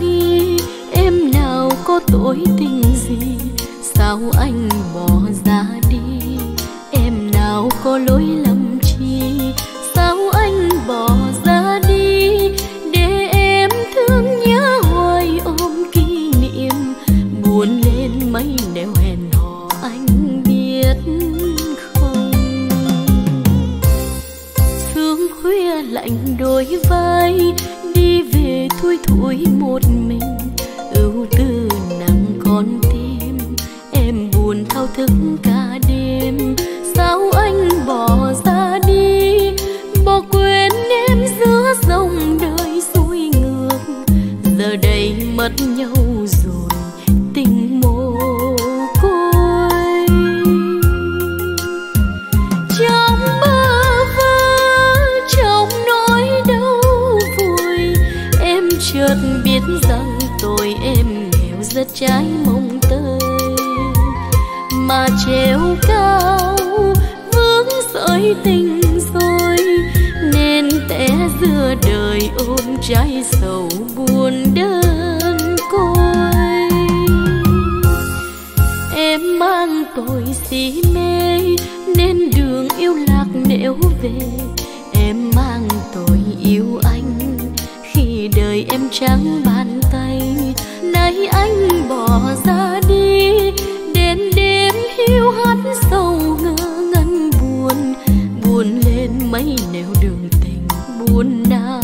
đi, em nào có tội tình gì, sao anh bỏ ra đi, em nào có lỗi lầm chi, sao anh bỏ ra đi, để em thương nhớ hoài ôm kỷ niệm, buồn lên mấy nẻo hẹn hò anh biết không. Sương khuya lạnh đôi vai, đi về thui thủi một mình, ưu tư nặng con tim, em buồn thao thức cả đêm, sao anh bỏ ra đi, bỏ quên em giữa dòng đời xuôi ngược, giờ đây mất nhau rồi tình mồ côi. Trong mơ vơ trong nỗi đau vui, em chợt biết rằng tôi em nghèo rất trái mong tơi, mà trèo cao vướng sợi tình rồi, nên té giữa đời ôm trái sầu buồn đơn côi. Em mang tội si mê nên đường yêu lạc nẻo về, em mang tội yêu anh khi đời em trắng bàn tay, nay anh bỏ ra đi, đến đêm hiu hắt sầu ngơ ngẩn buồn, buồn lên mấy nẻo đường tình buồn nào.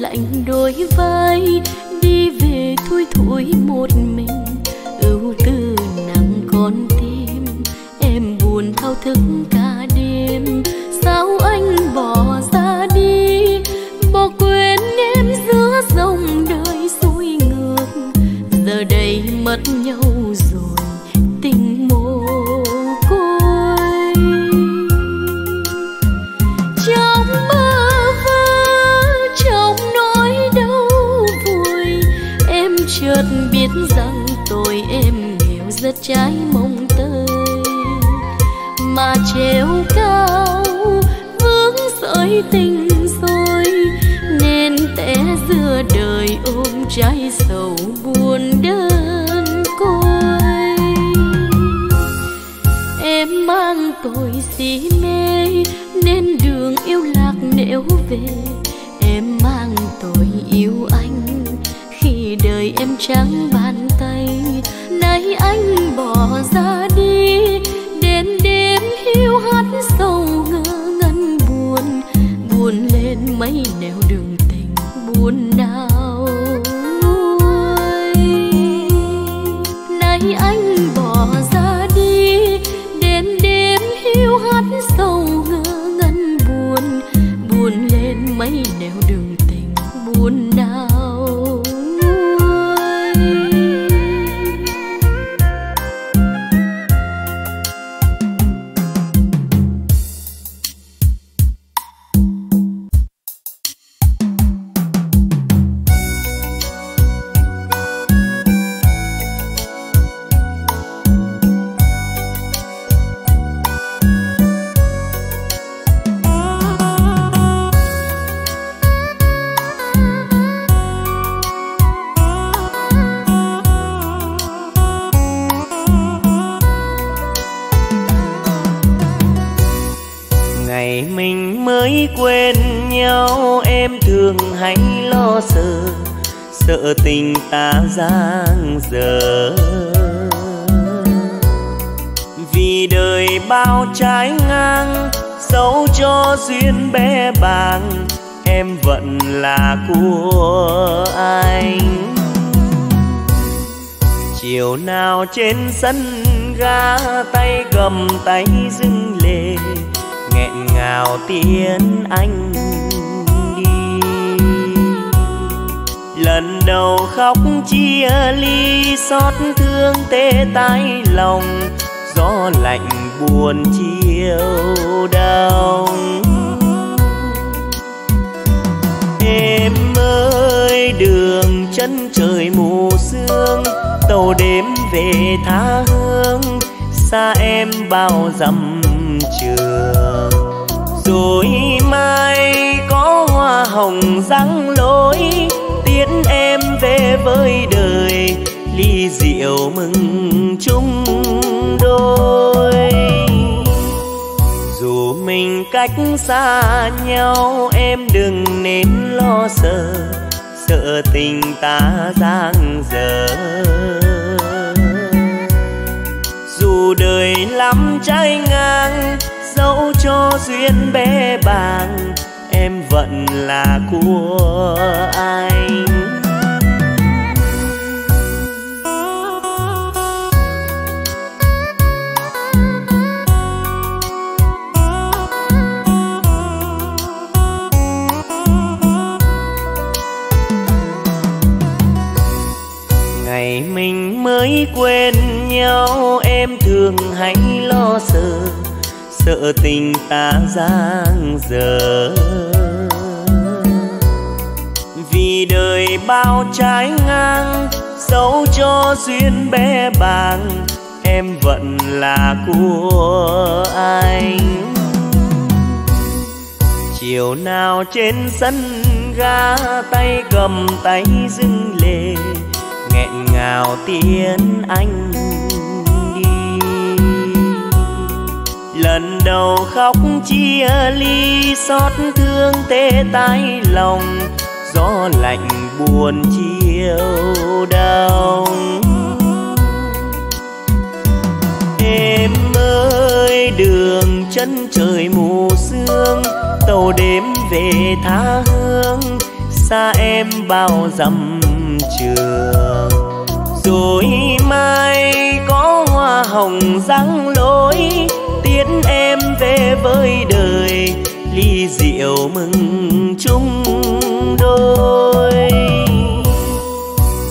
Lạnh đôi vai, đi về thui thủi một mình, ưu tư nặng con tim, em buồn thao thức cả đêm, sao anh bỏ ra đi, bỏ quên em giữa dòng đời xuôi ngược, giờ đây mất nhau rồi tình mồ côi. Trong mơ trong nỗi đau vui, em chợt biết rằng tôi em nghèo rất trái mong tơi, mà trèo cao vướng sợi tình rồi, nên té giữa đời ôm trái sầu buồn đơn côi. Em mang tội si mê nên đường yêu lạc nẻo về, em mang tội yêu anh khi đời em trắng bàn tay, nay anh bỏ ra đi, đến đêm hiu hắt sầu ngơ ngẩn buồn, buồn lên mấy nẻo đường tình buồn nào nuôi. Nay anh bỏ ra đi, đến đêm hiu hắt sầu ngơ ngẩn buồn, buồn lên mấy nẻo đường tình buồn nào nuôi. Quên nhau em thường hay lo sợ, sợ tình ta giang dở, vì đời bao trái ngang, dẫu cho duyên bé bàng, em vẫn là của anh. Chiều nào trên sân ga, tay cầm tay dưng lệ, nghẹn ngào tiễn anh đi. lần đầu khóc chia ly xót thương tê tái lòng, gió lạnh buồn chiều đông. Em ơi đường chân trời mù sương, tàu đêm về tha hương xa em bao dặm trường. Rồi mai có hoa hồng răng lối tiễn em về với đời, ly rượu mừng chung đôi. Dù mình cách xa nhau em đừng nên lo sợ, sợ tình ta giang dở. Dù đời lắm trái ngang, dẫu cho duyên bé bàng, em vẫn là của anh. Ngày mình mới quen nhau em thường hãy lo sợ, sợ tình ta giang dở. Vì đời bao trái ngang, dẫu cho duyên bé bàng, em vẫn là của anh. Chiều nào trên sân ga tay cầm tay dưng lệ, nghẹn ngào tiếng anh đi. Lần đầu khóc chia ly xót thương tê tái lòng, gió lạnh buồn chiều đông. Em ơi đường chân trời mù sương, tàu đêm về tha hương xa em bao dặm trường. Rồi mai có hoa hồng răng lối tiễn em về với đời, ly rượu mừng chung đôi.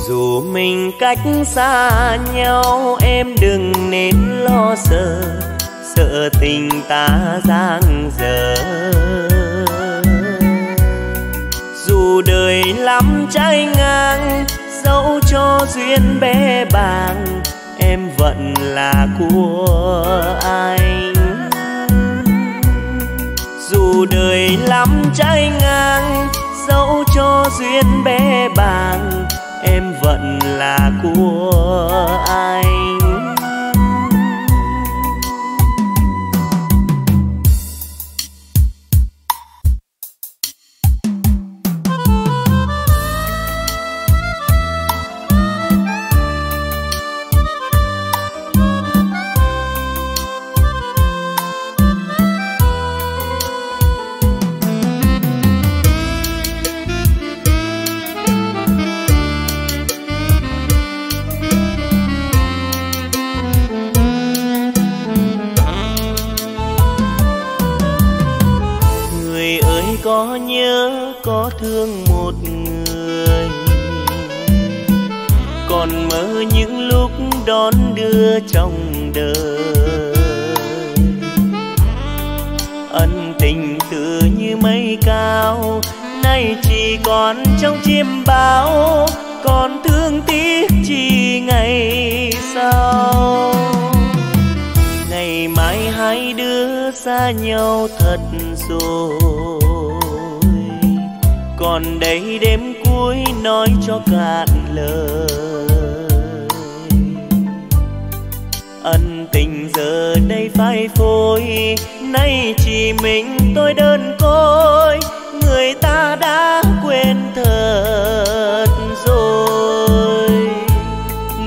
Dù mình cách xa nhau em đừng nên lo sợ, sợ tình ta giang dở. Dù đời lắm trái ngang, dẫu cho duyên bé bàng, em vẫn là của anh. Dù đời lắm trái ngang, dẫu cho duyên bé bàng, em vẫn là của anh. Có nhớ có thương một người, còn mơ những lúc đón đưa trong đời. Ân tình tự như mây cao, nay chỉ còn trong chiêm bao, còn thương tiếc chi ngày sau. Ngày mai hai đứa xa nhau thật rồi, còn đây đêm cuối nói cho cạn lời. Ân tình giờ đây phai phôi, nay chỉ mình tôi đơn côi, người ta đã quên thật rồi.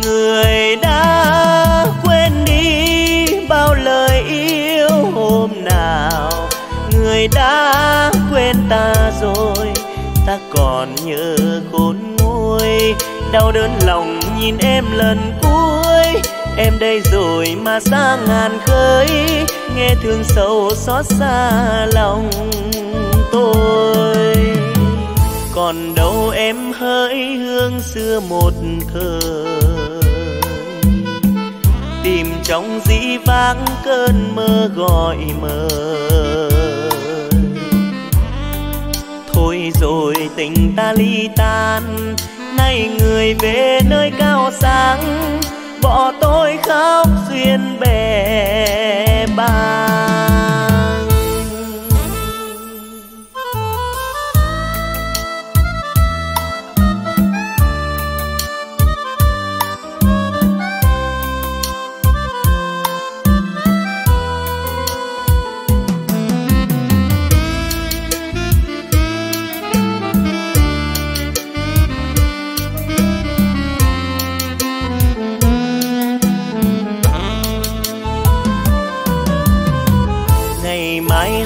Người đã quên đi bao lời yêu hôm nào, người đã quên ta rồi. Ta còn nhớ khốn nguôi, đau đớn lòng nhìn em lần cuối. Em đây rồi mà xa ngàn khơi, nghe thương sâu xót xa lòng tôi. còn đâu em hỡi hương xưa một thời, tìm trong dĩ vãng cơn mơ gọi mời. Thôi rồi tình ta ly tan, nay người về nơi cao sáng, bỏ tôi khóc duyên bè bang.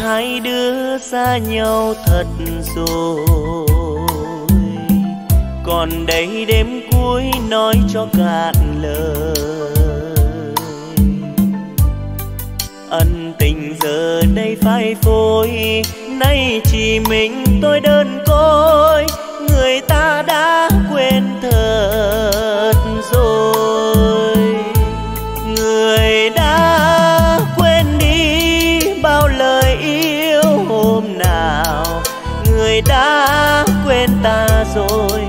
Hai đứa xa nhau thật rồi, còn đây đêm cuối nói cho cạn lời. Ân tình giờ đây phai phôi, nay chỉ mình tôi đơn côi, người ta đã quên thật rồi. Người đã quên đi bao lời yêu hôm nào, người đã quên ta rồi.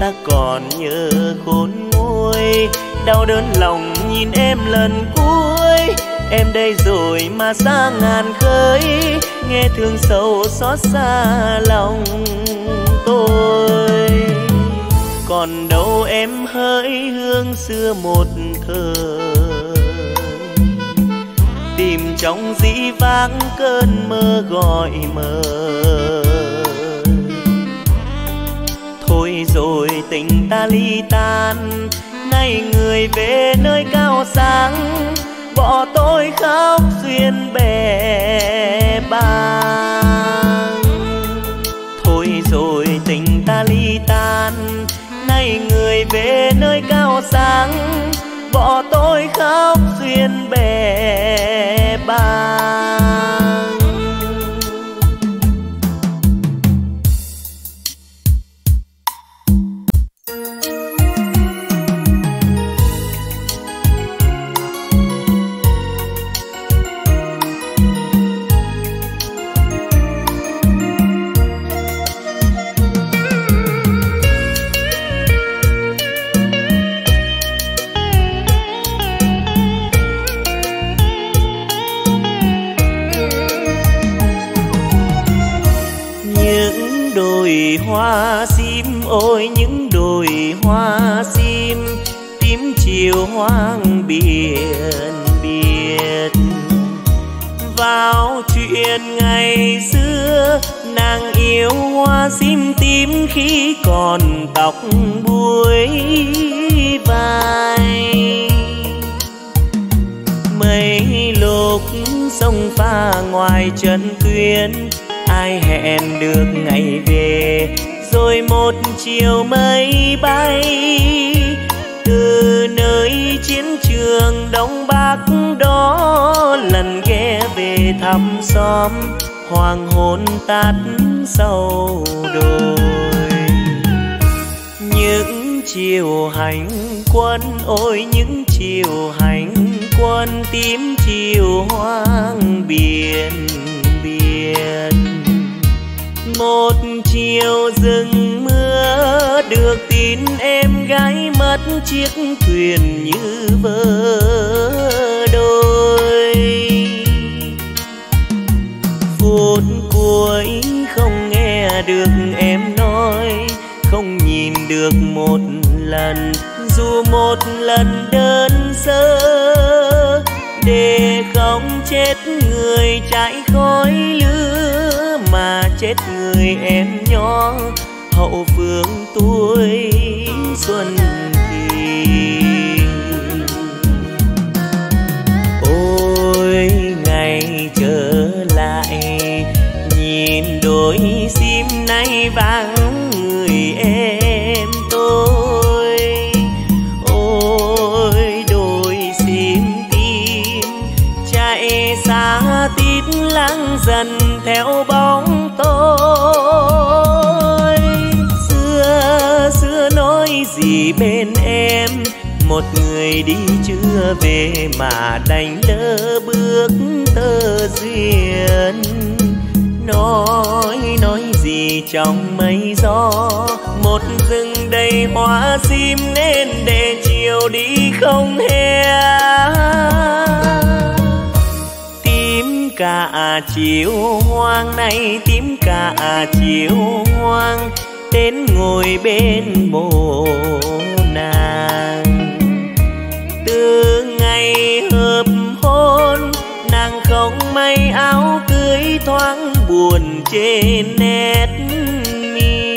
Ta còn nhớ khốn nguôi, đau đớn lòng nhìn em lần cuối. Em đây rồi mà xa ngàn khơi, nghe thương sâu xót xa lòng tôi. Còn đâu em hỡi hương xưa một thời, tìm trong dĩ vãng cơn mơ gọi mời. Thôi rồi tình ta ly tan, nay người về nơi cao sáng, bỏ tôi khóc duyên bè bang. Thôi rồi tình ta ly tan, nay người về nơi cao sáng, bỏ tôi khóc duyên bè bang. Hoa sim ôi những đồi hoa sim, tím chiều hoang biển biệt. Vào chuyện ngày xưa nàng yêu hoa sim tím khi còn tóc buối vai. Mấy lúc sông pha ngoài chân tuyến, ai hẹn được ngày về, rồi một chiều mây bay. Từ nơi chiến trường Đông Bắc đó, lần ghé về thăm xóm, hoàng hôn tắt sâu đồi. Những chiều hành quân ôi những chiều hành quân, tím chiều hoang biển biển. Một chiều rừng mưa được tin em gái mất, chiếc thuyền như vỡ đôi. Phút cuối không nghe được em nói, không nhìn được một lần, dù một lần đơn sơ. Để không chết người chạy khói lửa, mà chết người em nhỏ hậu phương tuổi xuân thì. Ôi ngày trở lại nhìn đôi sim nay vàng người em tôi. Ôi đôi sim tim chạy xa tít lãng dần theo bóng tôi. vì bên em một người đi chưa về mà đành lỡ bước tơ duyên. Nói gì trong mây gió, một rừng đầy hoa sim nên để chiều đi không hè. Tím cả chiều hoang này, tím cả chiều hoang đến ngồi bên bồ nàng. Từ ngày hợp hôn nàng không may áo cưới thoáng buồn trên nét mi.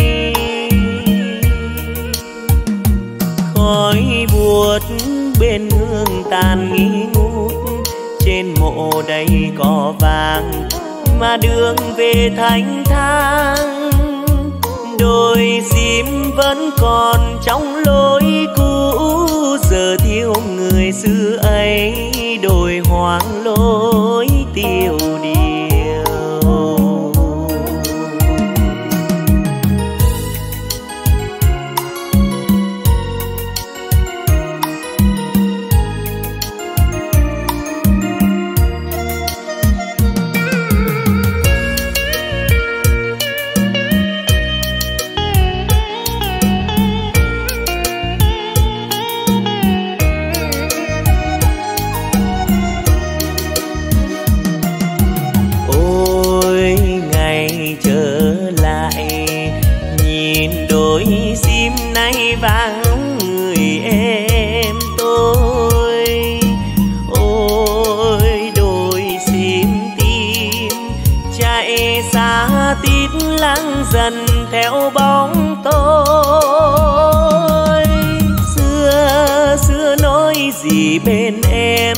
Khói buốt bên hương tàn nghi ngút, trên mộ đầy cỏ vàng mà đường về thanh thang. Đôi sim vẫn còn trong lối cũ, giờ thiếu người xưa ấy đồi hoang lối tiêu điều. Dần theo bóng tôi, xưa nói gì bên em,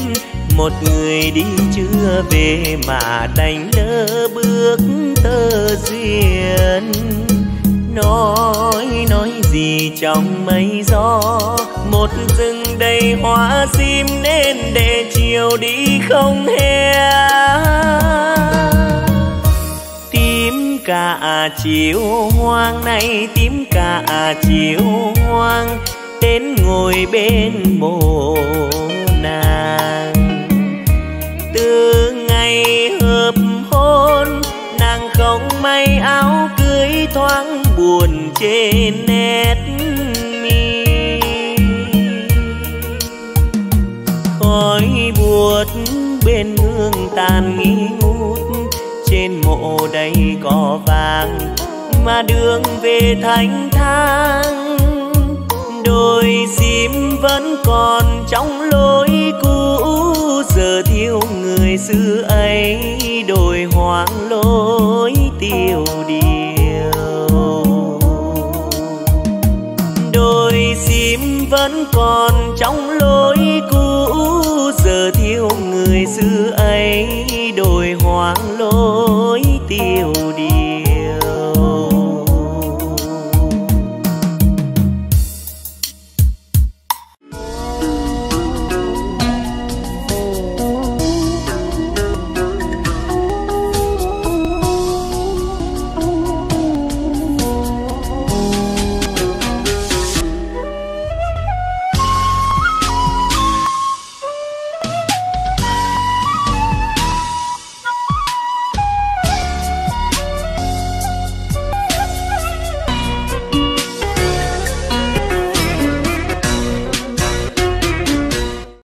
một người đi chưa về mà đành lỡ bước tơ duyên. Nói gì trong mây gió, một rừng đầy hoa sim nên để chiều đi không hè. Tím cả chiều hoang này, tím cả chiều hoang đến ngồi bên mộ nàng. Từ ngày hợp hôn nàng không may áo cưới thoáng buồn trên nét mi. Khói buốt bên hương tàn nghi ngút, trên mộ đầy cỏ vàng mà đường về thanh thang. Đôi sim vẫn còn trong lối cũ, giờ thiếu người xưa ấy đồi hoang lối tiêu điều. Đôi sim vẫn còn trong lối cũ, giờ thiếu người xưa ấy đồi hoang lối tiêu